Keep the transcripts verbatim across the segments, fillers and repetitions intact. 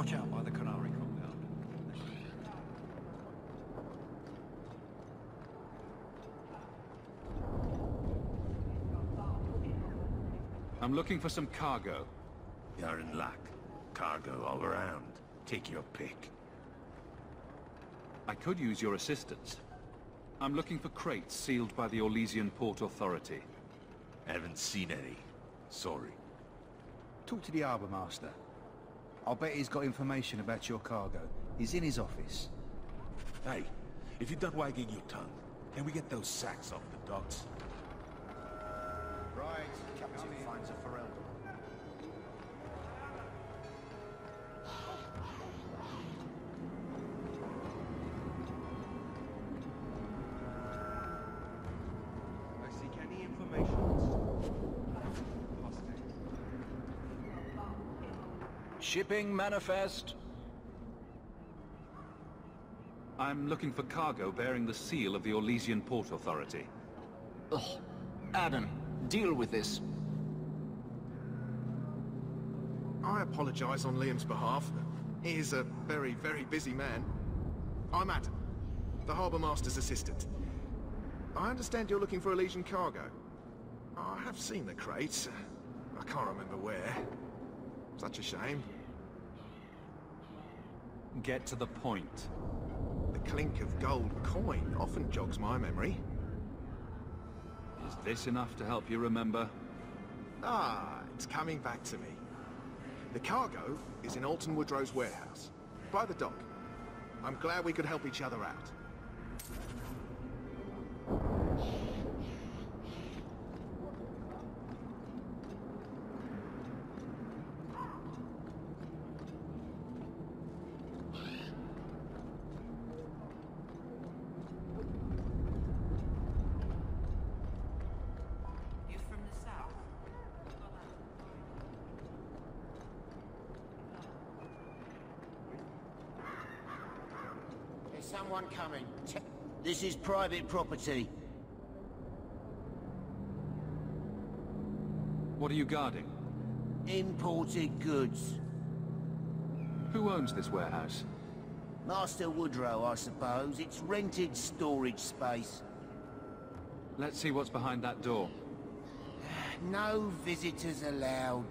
Watch out by the Canary Compound. I'm looking for some cargo. You're in luck. Cargo all around. Take your pick. I could use your assistance. I'm looking for crates sealed by the Orlesian Port Authority. Haven't seen any. Sorry. Talk to the Harbourmaster. I'll bet he's got information about your cargo. He's in his office. Hey, if you're done wagging your tongue, can we get those sacks off the docks? Right, Captain finds a Pharrell. Shipping manifest. I'm looking for cargo bearing the seal of the Orlesian Port Authority. Ugh. Adam, deal with this. I apologize on Liam's behalf. He is a very, very busy man. I'm Adam, the Harbourmaster's assistant. I understand you're looking for Elysian cargo. I have seen the crates. I can't remember where. Such a shame. Get to the point. The clink of gold coin often jogs my memory. Is this enough to help you remember? Ah, it's coming back to me. The cargo is in Alton Woodrow's warehouse, by the dock. I'm glad we could help each other out. Someone coming. This is private property. What are you guarding? Imported goods. Who owns this warehouse? Master Woodrow, I suppose. It's rented storage space. Let's see what's behind that door. No visitors allowed.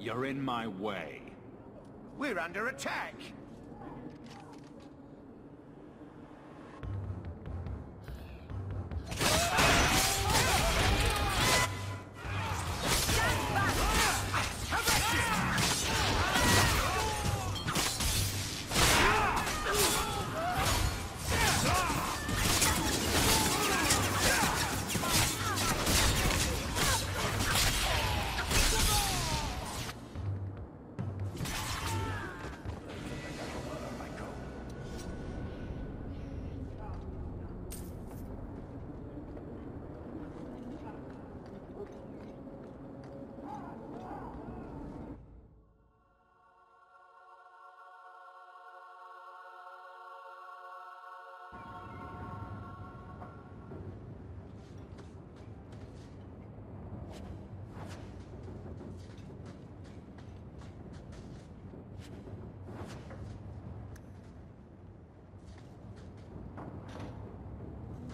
You're in my way. We're under attack!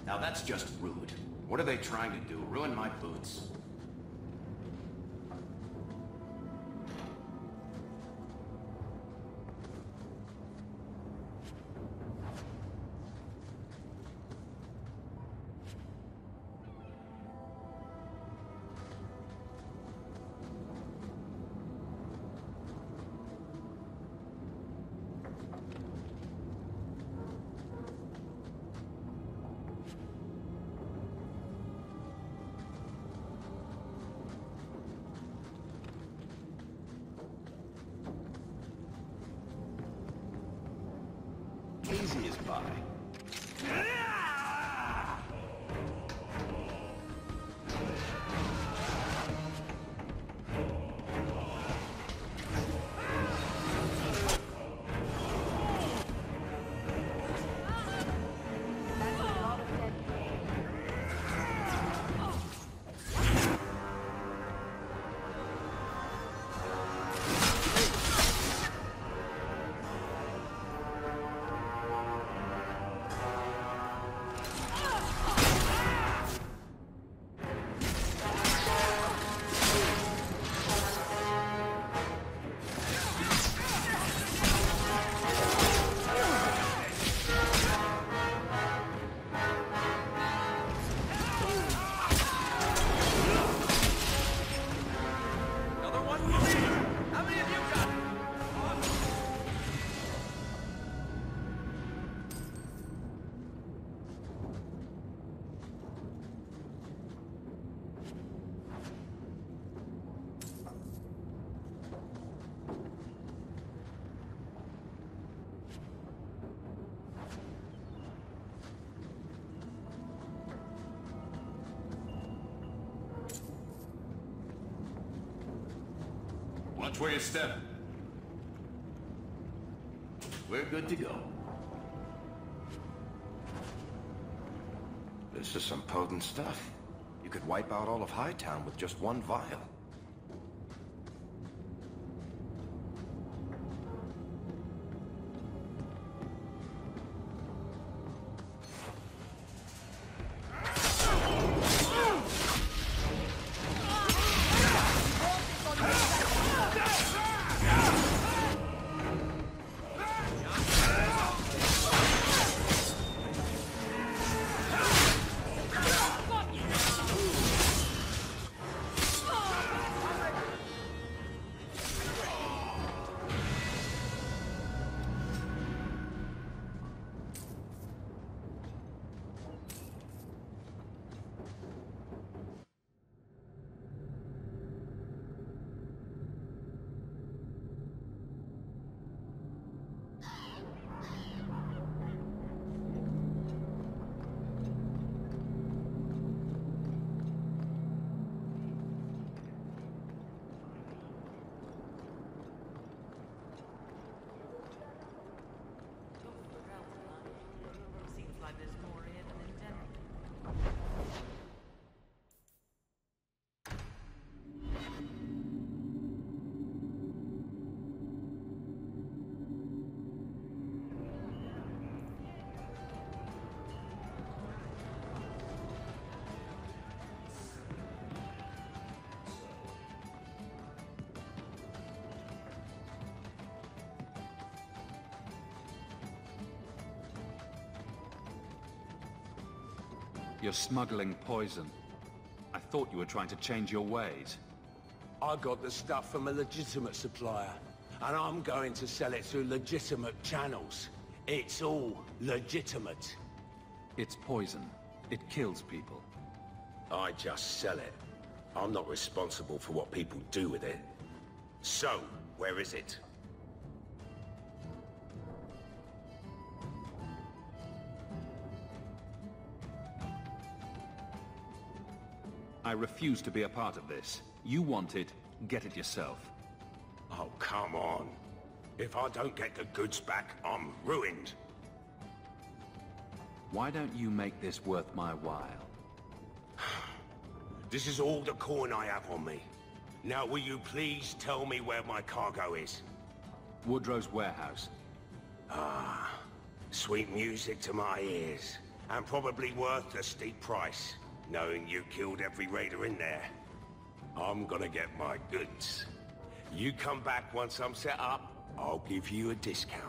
Now that's just rude. What are they trying to do? Ruin my boots? Watch where you step. We're good to go. This is some potent stuff. You could wipe out all of Hightown with just one vial. You're smuggling poison. I thought you were trying to change your ways. I got the stuff from a legitimate supplier, and I'm going to sell it through legitimate channels. It's all legitimate. It's poison. It kills people. I just sell it. I'm not responsible for what people do with it. So, where is it? I refuse to be a part of this. You want it, get it yourself. Oh, come on. If I don't get the goods back, I'm ruined. Why don't you make this worth my while? This is all the corn I have on me. Now will you please tell me where my cargo is? Woodrow's warehouse. Ah, sweet music to my ears, and probably worth the steep price. Knowing you killed every raider in there. I'm gonna get my goods. You come back once I'm set up, I'll give you a discount.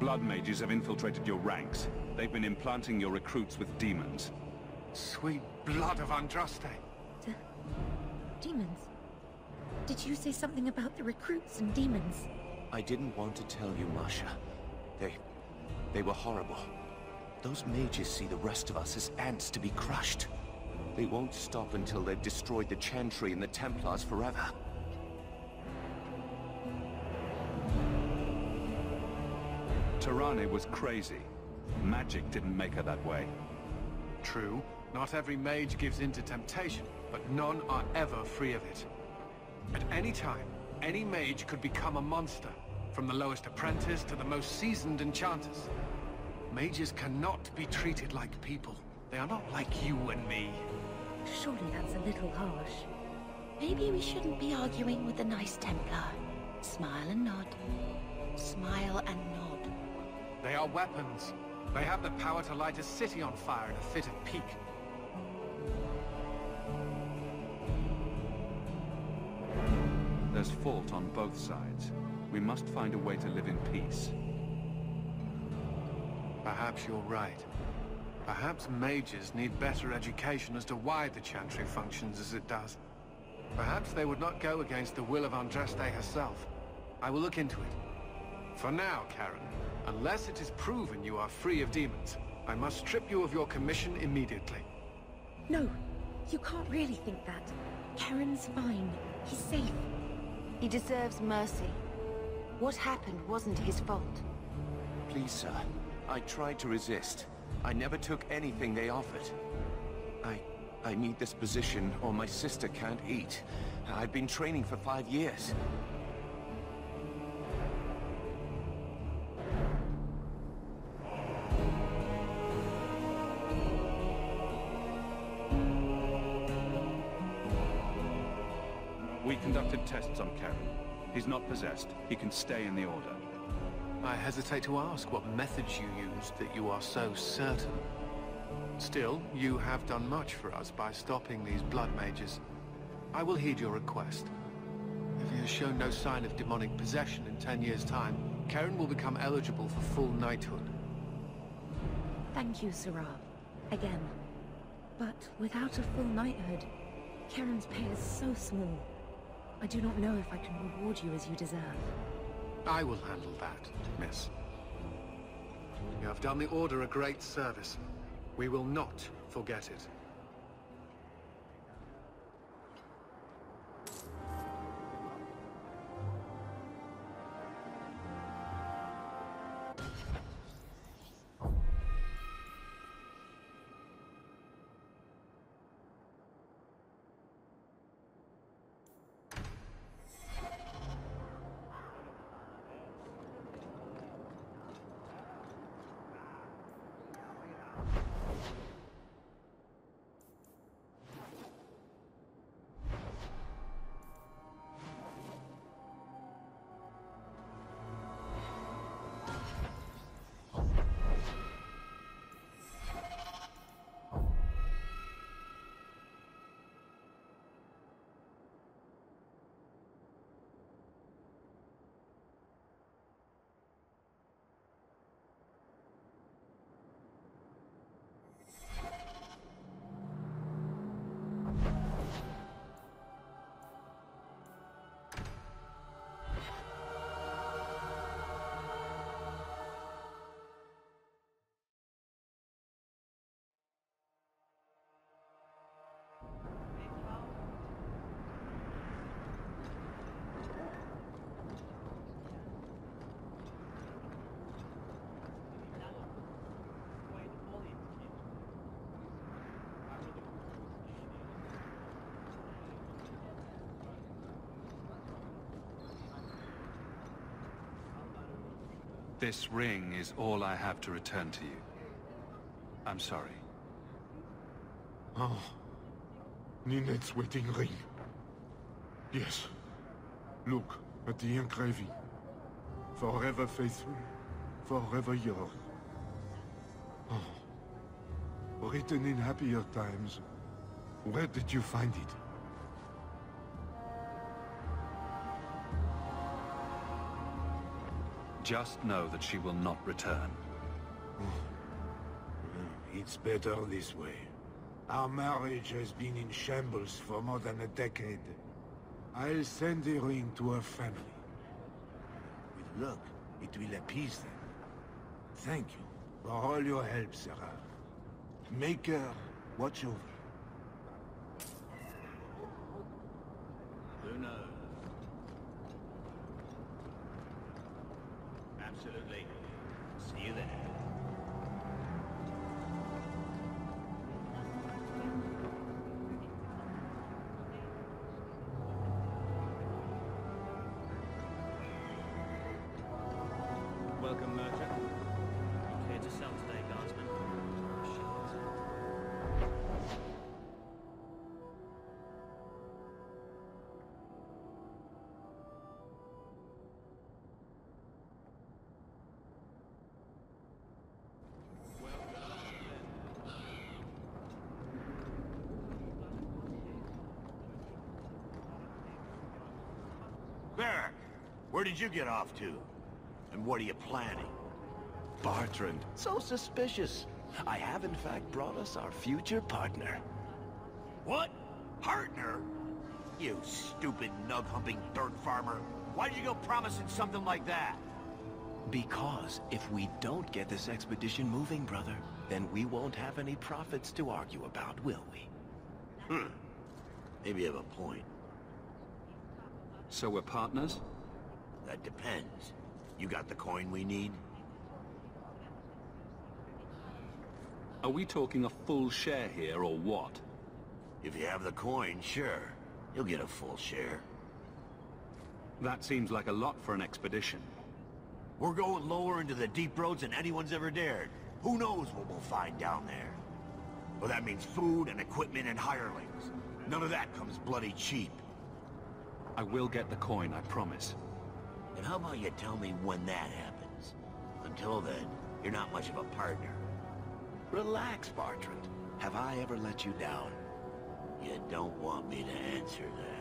Blood mages have infiltrated your ranks. They've been implanting your recruits with demons. Sweet blood of Andraste! De demons? Did you say something about the recruits and demons? I didn't want to tell you, Masha. They... they were horrible. Those mages see the rest of us as ants to be crushed. They won't stop until they've destroyed the Chantry and the Templars forever. Sarane was crazy. Magic didn't make her that way. True, not every mage gives in to temptation, but none are ever free of it. At any time, any mage could become a monster, from the lowest apprentice to the most seasoned enchanters. Mages cannot be treated like people. They are not like you and me. Surely that's a little harsh. Maybe we shouldn't be arguing with the nice Templar. Smile and nod. Smile and nod. They are weapons. They have the power to light a city on fire in a fit of pique. There's fault on both sides. We must find a way to live in peace. Perhaps you're right. Perhaps mages need better education as to why the Chantry functions as it does. Perhaps they would not go against the will of Andraste herself. I will look into it. For now, Keran, unless it is proven you are free of demons, I must strip you of your commission immediately. No, you can't really think that. Keran's fine. He's safe. He deserves mercy. What happened wasn't his fault. Please, sir. I tried to resist. I never took anything they offered. I... I need this position, or my sister can't eat. I've been training for five years. We conducted tests on Keran. He's not possessed. He can stay in the Order. I hesitate to ask what methods you used that you are so certain. Still, you have done much for us by stopping these blood mages. I will heed your request. If he has shown no sign of demonic possession in ten years' time, Keran will become eligible for full knighthood. Thank you, Sarane. Again. But without a full knighthood, Keran's pay is so small. I do not know if I can reward you as you deserve. I will handle that, miss. You have done the Order a great service. We will not forget it. This ring is all I have to return to you. I'm sorry. Oh. Ninette's wedding ring. Yes. Look at the engraving. Forever faithful, forever young. Oh. Written in happier times. Where did you find it? Just know that she will not return. It's better this way. Our marriage has been in shambles for more than a decade. I'll send the ring to her family. With luck, it will appease them. Thank you for all your help, Sarah. Make her watch over. Who knows? Absolutely. See you there. Welcome, merchant. You care to sell today, guardsman? Varric, where did you get off to? And what are you planning? Bartrand, so suspicious. I have in fact brought us our future partner. What? Partner? You stupid nug-humping dirt farmer. Why did you go promising something like that? Because if we don't get this expedition moving, brother, then we won't have any profits to argue about, will we? Hmm. Maybe you have a point. So we're partners? That depends. You got the coin we need? Are we talking a full share here, or what? If you have the coin, sure. You'll get a full share. That seems like a lot for an expedition. We're going lower into the deep roads than anyone's ever dared. Who knows what we'll find down there? Well, that means food and equipment and hirelings. None of that comes bloody cheap. I will get the coin, I promise. And how about you tell me when that happens? Until then, you're not much of a partner. Relax, Bartrand. Have I ever let you down? You don't want me to answer that.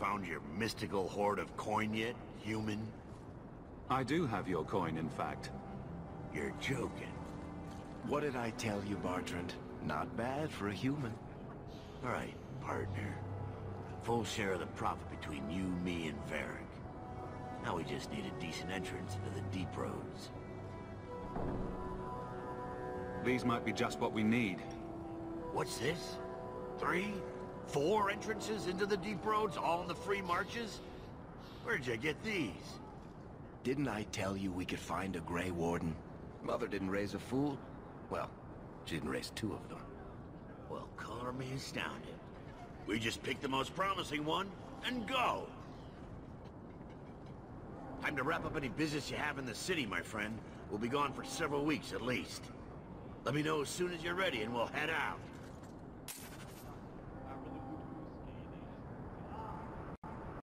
Found your mystical hoard of coin yet, human? I do have your coin, in fact. You're joking. What did I tell you, Bartrand? Not bad for a human. All right, partner. Full share of the profit between you, me, and Varric. Now we just need a decent entrance into the deep roads. These might be just what we need. What's this? Three? Four entrances into the Deep Roads, all in the free marches? Where'd you get these? Didn't I tell you we could find a Grey Warden? Mother didn't raise a fool. Well, she didn't raise two of them. Well, color me astounded. We just picked the most promising one, and go! Time to wrap up any business you have in the city, my friend. We'll be gone for several weeks, at least. Let me know as soon as you're ready, and we'll head out.